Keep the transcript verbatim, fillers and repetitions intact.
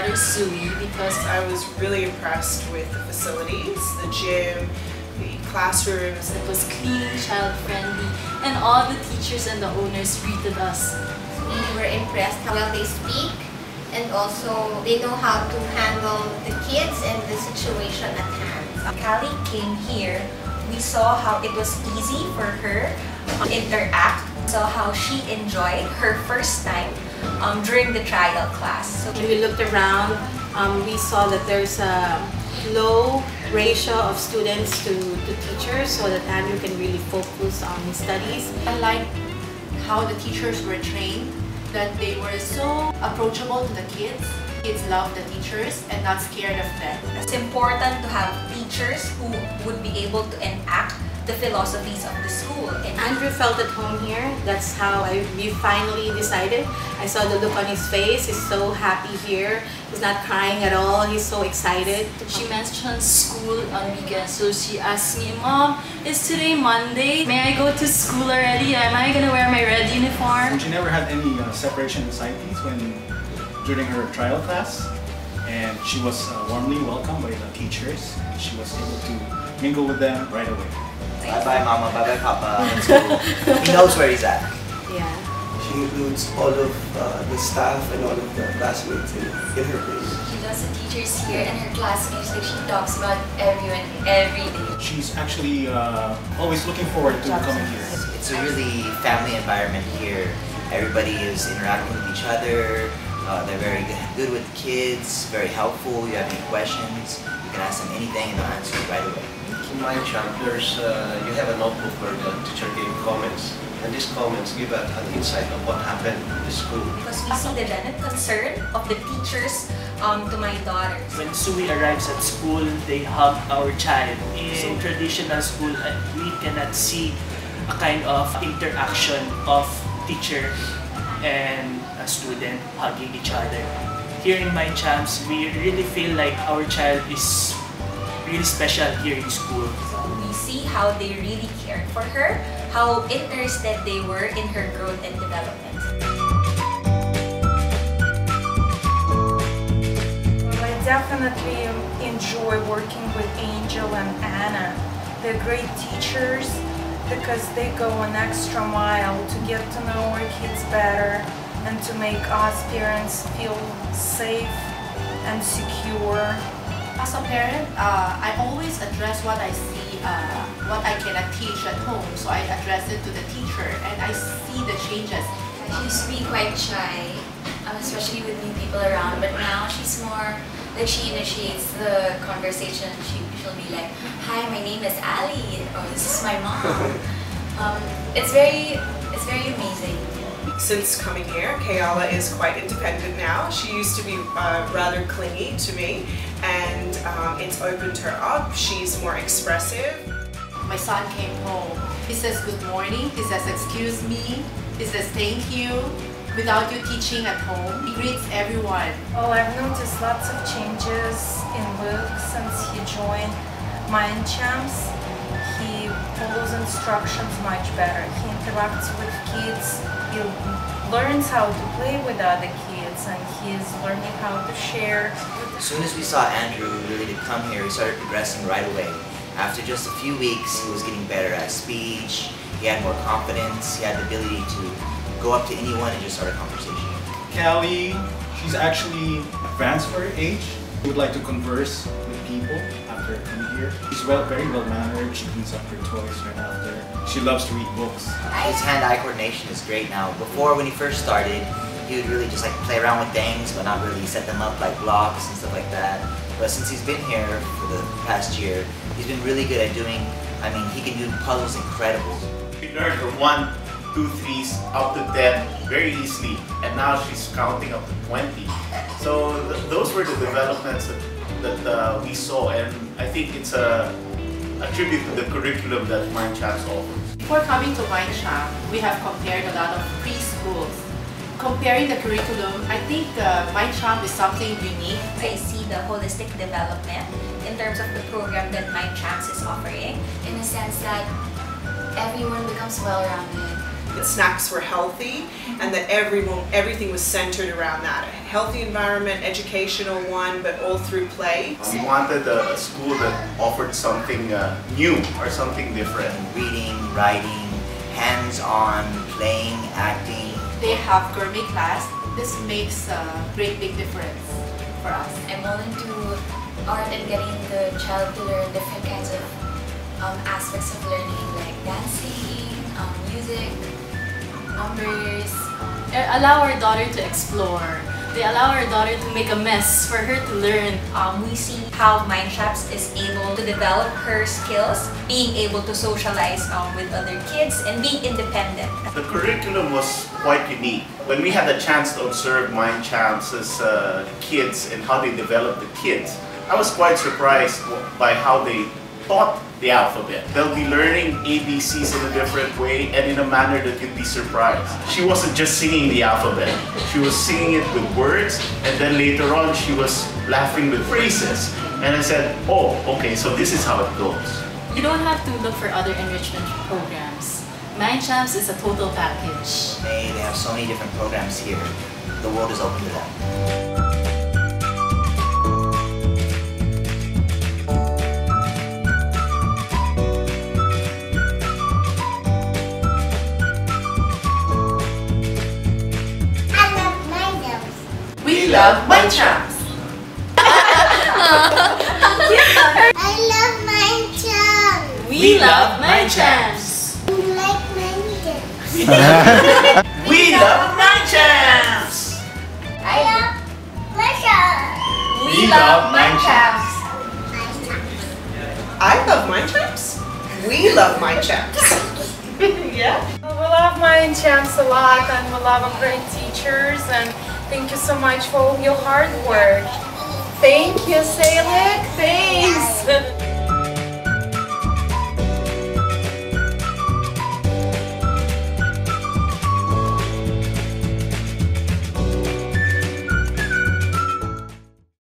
started S U I because I was really impressed with the facilities, the gym, the classrooms. It was clean, child-friendly, and all the teachers and the owners greeted us. We were impressed how well they speak, and also they know how to handle the kids and the situation at hand. Callie came here, we saw how it was easy for her to interact. So how she enjoyed her first time um, during the trial class. So when we looked around, um, we saw that there's a low ratio of students to, to teachers, so that Andrew can really focus on his studies. I like how the teachers were trained, that they were so approachable to the kids. Kids love the teachers and not scared of them. It's important to have teachers who would be able to enact the philosophies of the school. And Andrew felt at home here. That's how I, we finally decided. I saw the look on his face. He's so happy here. He's not crying at all. He's so excited. She mentioned school on weekends, so she asked me, "Mom, is today Monday? May I go to school already? Am I gonna wear my red uniform?" She never had any uh, separation anxieties when during her trial class, and she was uh, warmly welcomed by the teachers. She was able to mingle with them right away. Bye-bye Mama, bye-bye Papa. He knows where he's at. Yeah. She includes all of uh, the staff and all of the classmates in, in her place. She loves the teachers here and her classmates. Like, she talks about everyone, everything. She's actually uh, always looking forward to coming here. It's a really family environment here. Everybody is interacting with each other. Uh, they're very good with kids, very helpful. You have any questions, you can ask them anything and they'll answer you right away. In MindChamps, there's uh, you have a notebook where the teacher gave comments, and these comments give us an insight of what happened in the school. Because we see the genuine concern of the teachers um, to my daughter. When Sui arrives at school, they hug our child. In so traditional school, we cannot see a kind of interaction of teacher and a student hugging each other. Here in MindChamps, we really feel like our child is really special here in school. We see how they really cared for her, how interested they were in her growth and development. Well, I definitely enjoy working with Angel and Anna. They're great teachers because they go an extra mile to get to know our kids better and to make us parents feel safe and secure. As a parent, uh, I always address what I see, uh, what I cannot teach at home, so I address it to the teacher and I see the changes. She used to be quite shy, um, especially with new people around, but now she's more, like she initiates the conversation. She, she'll be like, "Hi, my name is Ali, or this is my mom." um, it's very, it's very amazing. Since coming here, Kayala is quite independent now. She used to be uh, rather clingy to me, and um, it's opened her up. She's more expressive. My son came home. He says good morning, he says excuse me, he says thank you. Without you teaching at home, he greets everyone. Oh, I've noticed lots of changes in Luke since he joined MindChamps. He follows instructions much better. He interacts with kids. He learns how to play with other kids, and he is learning how to share. As soon as we saw Andrew really did come here, he started progressing right away. After just a few weeks, he was getting better at speech, he had more confidence, he had the ability to go up to anyone and just start a conversation. Callie, she's actually advanced for her age. She would like to converse with people after coming here. She's well, very well mannered, she cleans up her toys right out there. She loves to read books. His hand-eye coordination is great now. Before, when he first started, he would really just like play around with things, but not really set them up like blocks and stuff like that. But since he's been here for the past year, he's been really good at doing, I mean, he can do puzzles incredible. She learned the one, two, threes, up to ten very easily, and now she's counting up to twenty. So th those were the developments that, that uh, we saw, and I think it's a attribute to the curriculum that MindChamps offers. Before coming to MindChamps, we have compared a lot of preschools. Comparing the curriculum, I think uh, MindChamps is something unique. I see the holistic development in terms of the program that MindChamps is offering, in a sense that everyone becomes well-rounded. that snacks were healthy and that everyone, everything was centered around that. A healthy environment, educational one, but all through play. We wanted a school that offered something uh, new or something different. Reading, writing, hands-on, playing, acting. They have gourmet class. This makes a great big difference for us. I'm all into art and getting the child to learn different kinds of um, aspects of learning, like dancing, um, music, numbers. They allow our daughter to explore. They allow our daughter to make a mess for her to learn. Um, we see how MindChamps is able to develop her skills, being able to socialize um, with other kids and being independent. The curriculum was quite unique. When we had the chance to observe MindChamps' uh, kids and how they develop the kids, I was quite surprised by how they taught the alphabet. They'll be learning A B Cs in a different way and in a manner that you'd be surprised. She wasn't just singing the alphabet. She was singing it with words, and then later on she was laughing with phrases. And I said, oh, okay, so this is how it goes. You don't have to look for other enrichment programs. MindChamps is a total package. They, they have so many different programs here. The world is open to them. I love MindChamps. I love MindChamps. We love MindChamps. We like MindChamps. We love MindChamps. I love MindChamps. We love MindChamps. I love MindChamps. We love MindChamps. Yeah. We love MindChamps a lot, and we love our great teachers, and thank you so much for all your hard work. Thank you, Salik. Thanks.